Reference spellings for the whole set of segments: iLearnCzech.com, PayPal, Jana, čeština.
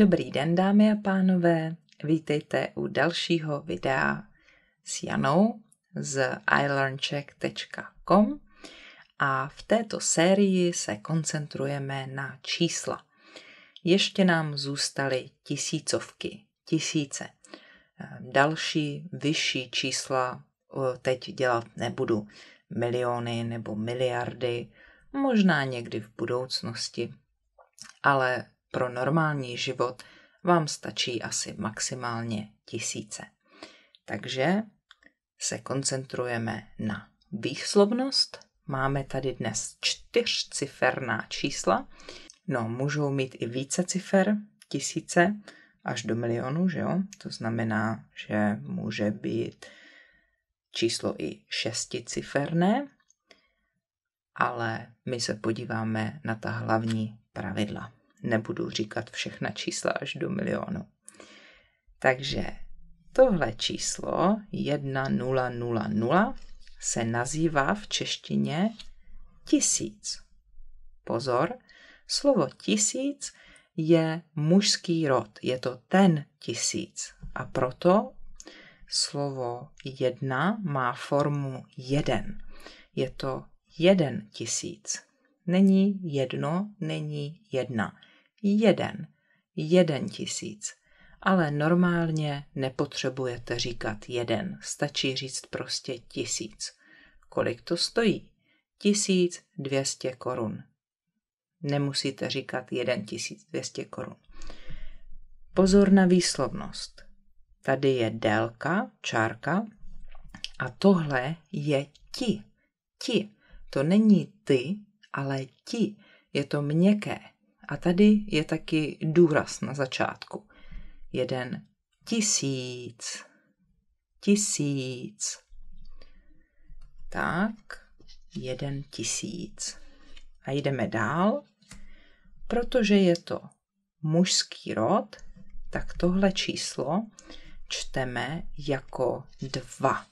Dobrý den, dámy a pánové, vítejte u dalšího videa s Janou z iLearnCzech.com a v této sérii se koncentrujeme na čísla. Ještě nám zůstaly tisícovky, tisíce. Další vyšší čísla teď dělat nebudu. Miliony nebo miliardy, možná někdy v budoucnosti, ale pro normální život vám stačí asi maximálně tisíce. Takže se koncentrujeme na výslovnost. Máme tady dnes 4ciferná čísla. No, můžou mít i více cifer, tisíce až do milionu, že jo? To znamená, že může být číslo i 6ciferné, ale my se podíváme na ta hlavní pravidla. Nebudu říkat všechna čísla až do milionu. Takže tohle číslo 1000 se nazývá v češtině tisíc. Pozor, slovo tisíc je mužský rod, je to ten tisíc. A proto slovo 1 má formu 1. Je to 1000. Není 1, není 1. 1000. Ale normálně nepotřebujete říkat 1. Stačí říct prostě 1000. Kolik to stojí? 1200 korun. Nemusíte říkat 1200 korun. Pozor na výslovnost. Tady je délka, čárka, a tohle je ti. Ti. To není ty, ale ti. Je to měkké. A tady je taky důraz na začátku. 1000. Tisíc. Tak, 1000. A jdeme dál. Protože je to mužský rod, tak tohle číslo čteme jako 2.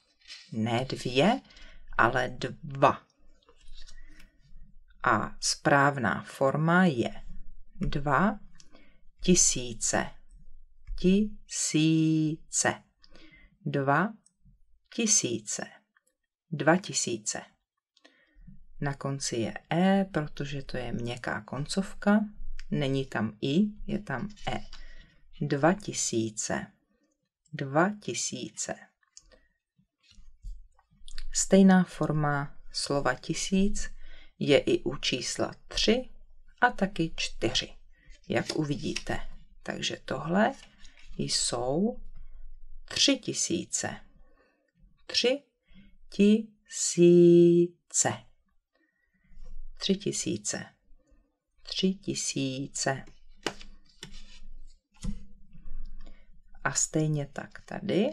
Ne 2, ale 2. A správná forma je 2000. Tisíce. 2000. 2000. Na konci je e, protože to je měkká koncovka. Není tam i, je tam e. 2000. 2000. Stejná forma slova tisíc je i u čísla 3 a taky 4, jak uvidíte. Takže tohle jsou 3000. 3000. 3000. 3000. A stejně tak tady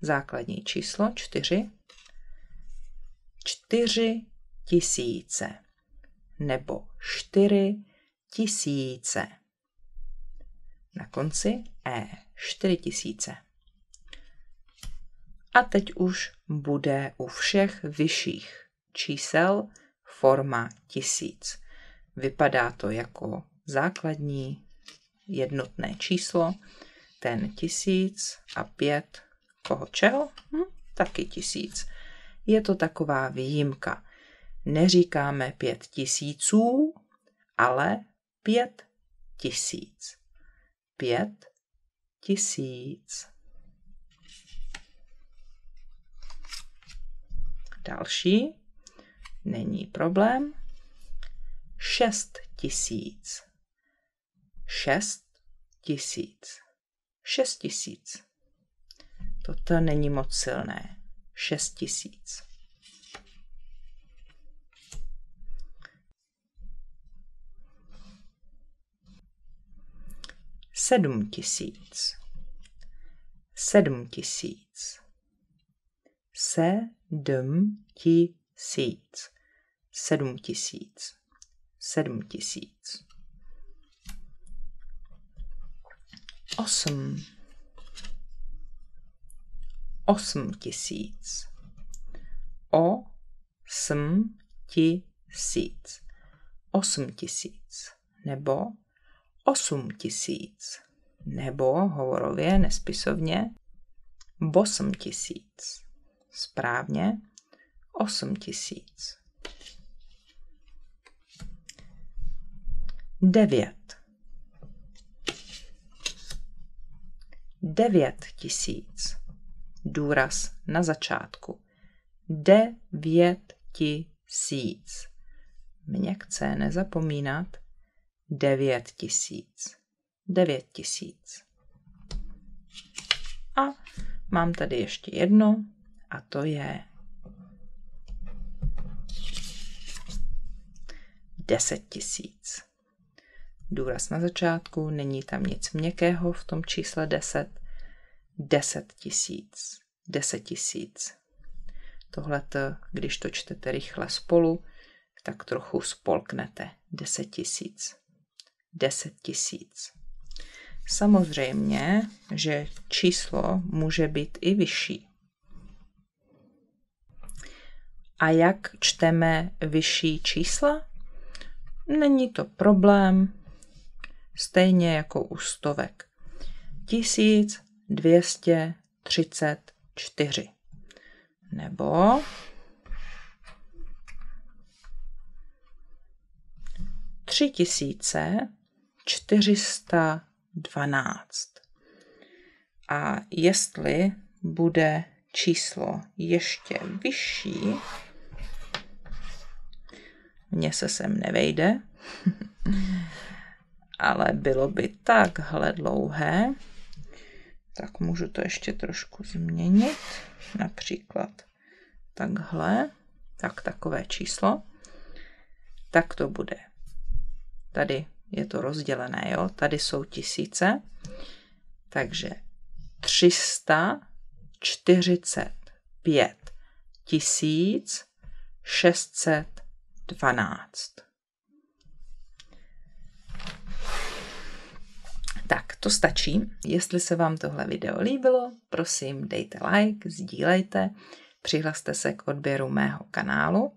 základní číslo 4. 4000 nebo 4000. Na konci e, 4000. A teď už bude u všech vyšších čísel forma tisíc. Vypadá to jako základní jednotné číslo. Ten 1000 a 5 koho čeho? Taky 1000. Je to taková výjimka. Neříkáme 5000, ale 5000. 5000. Další. Není problém. 6000. 6000. 6000. Toto není moc silné. 6000. Sedm tisíc. 8000. 8000. 8000 nebo 8000 nebo hovorově nespisovně 8000. Správně 8000. 9000. Důraz na začátku. 9000. Měkce nezapomínat. 9000. 9000. A mám tady ještě jedno, a to je 10 000. Důraz na začátku, není tam nic měkkého v tom čísle 10. 10 000. 10 000. Tohleto, když to čtete rychle spolu, tak trochu spolknete. 10 000. 10 000. Samozřejmě, že číslo může být i vyšší. A jak čteme vyšší čísla? Není to problém, stejně jako u stovek. 1234 nebo 3412. A jestli bude číslo ještě vyšší, mně se sem nevejde, ale bylo by takhle dlouhé, tak můžu to ještě trošku změnit, například takhle, tak takové číslo, tak to bude. Tady je to rozdělené, jo? Tady jsou 1000, takže 345 612. Tak, to stačí. Jestli se vám tohle video líbilo, prosím dejte like, sdílejte, přihlaste se k odběru mého kanálu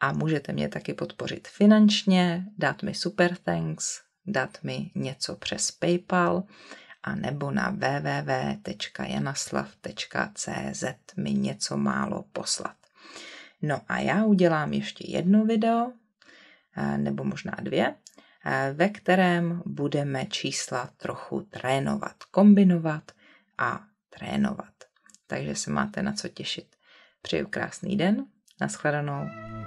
a můžete mě taky podpořit finančně, dát mi super thanks, dát mi něco přes PayPal a nebo na www.janaslav.cz mi něco málo poslat. No a já udělám ještě jedno video, nebo možná dvě, ve kterém budeme čísla trochu trénovat, kombinovat a trénovat. Takže se máte na co těšit. Přeju krásný den, nashledanou.